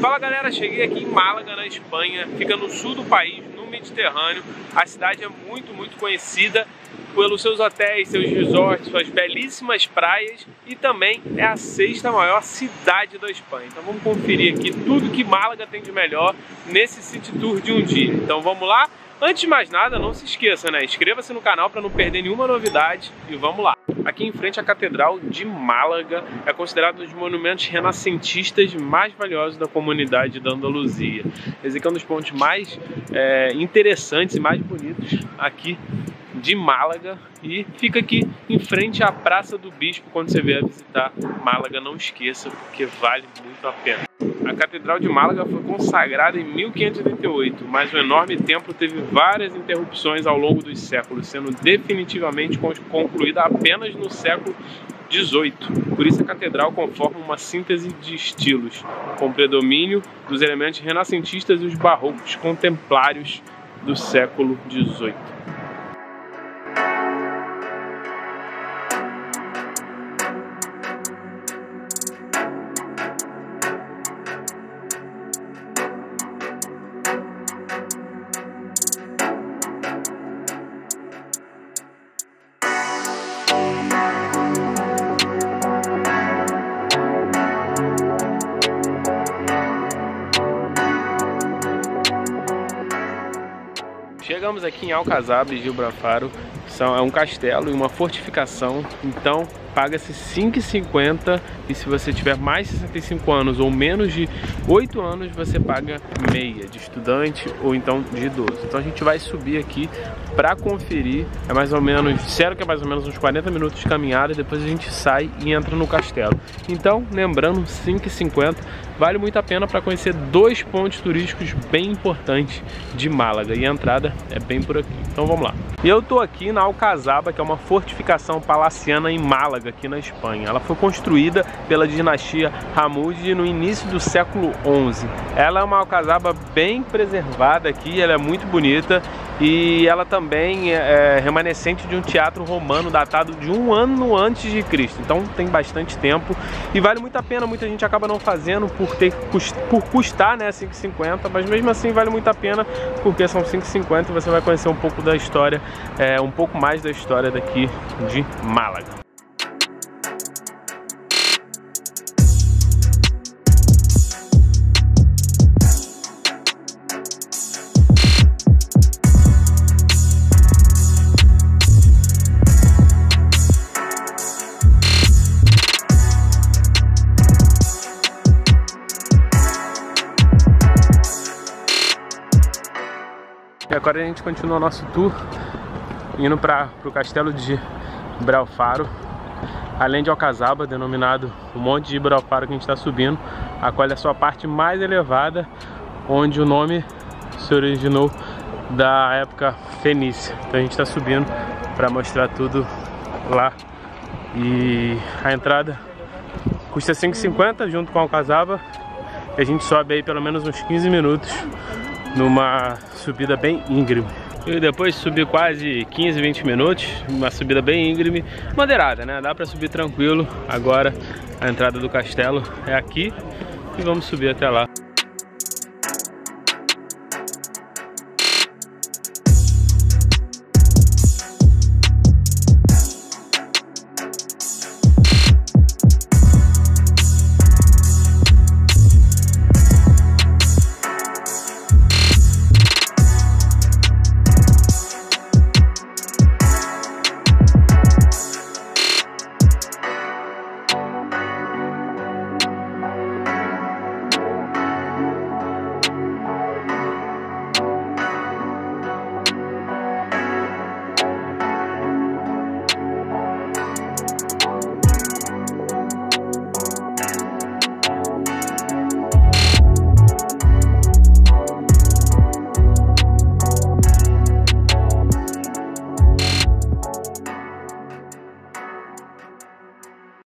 Fala galera, cheguei aqui em Málaga, na Espanha, fica no sul do país, no Mediterrâneo. A cidade é muito conhecida pelos seus hotéis, seus resorts, suas belíssimas praias e também é a sexta maior cidade da Espanha. Então vamos conferir aqui tudo que Málaga tem de melhor nesse City Tour de um dia. Então vamos lá? Antes de mais nada, não se esqueça, né? Inscreva-se no canal para não perder nenhuma novidade e vamos lá! Aqui em frente à Catedral de Málaga é considerado um dos monumentos renascentistas mais valiosos da comunidade da Andaluzia. Esse aqui é um dos pontos mais interessantes e mais bonitos aqui de Málaga e fica aqui em frente à Praça do Bispo. Quando você vier visitar Málaga, não esqueça, porque vale muito a pena. A Catedral de Málaga foi consagrada em 1588, mas o enorme templo teve várias interrupções ao longo dos séculos, sendo definitivamente concluída apenas no século XVIII. Por isso a catedral conforma uma síntese de estilos, com predomínio dos elementos renascentistas e os barrocos contemplários do século XVIII. Chegamos aqui em Alcazaba e Gibralfaro, é um castelo e uma fortificação, então paga-se 5,50 e se você tiver mais de 65 anos ou menos de 8 anos, você paga meia, de estudante ou então de idoso. Então a gente vai subir aqui para conferir, é mais ou menos, disseram que é mais ou menos uns 40 minutos de caminhada, depois a gente sai e entra no castelo. Então, lembrando, 5,50 vale muito a pena para conhecer dois pontos turísticos bem importantes de Málaga e a entrada é bem por aqui. Então vamos lá. E eu tô aqui na Alcazaba, que é uma fortificação palaciana em Málaga, aqui na Espanha. Ela foi construída pela dinastia Hamudi no início do século XI. Ela é uma alcazaba bem preservada aqui, ela é muito bonita e ela também é remanescente de um teatro romano datado de 1 ano antes de Cristo. Então tem bastante tempo e vale muito a pena, muita gente acaba não fazendo por custar, né, 5,50, mas mesmo assim vale muito a pena porque são 5,50 e você vai conhecer um pouco da história, um pouco mais da história daqui de Málaga. E agora a gente continua o nosso tour indo para o Castelo de Gibralfaro, além de Alcazaba, denominado o Monte de Gibralfaro que a gente está subindo, a qual é a sua parte mais elevada, onde o nome se originou da época fenícia. Então a gente está subindo para mostrar tudo lá e a entrada custa 5,50 junto com Alcazaba e a gente sobe aí pelo menos uns 15 minutos numa subida bem íngreme. E depois de subir quase 15, 20 minutos, uma subida bem íngreme, moderada, né? Dá pra subir tranquilo. Agora a entrada do castelo é aqui e vamos subir até lá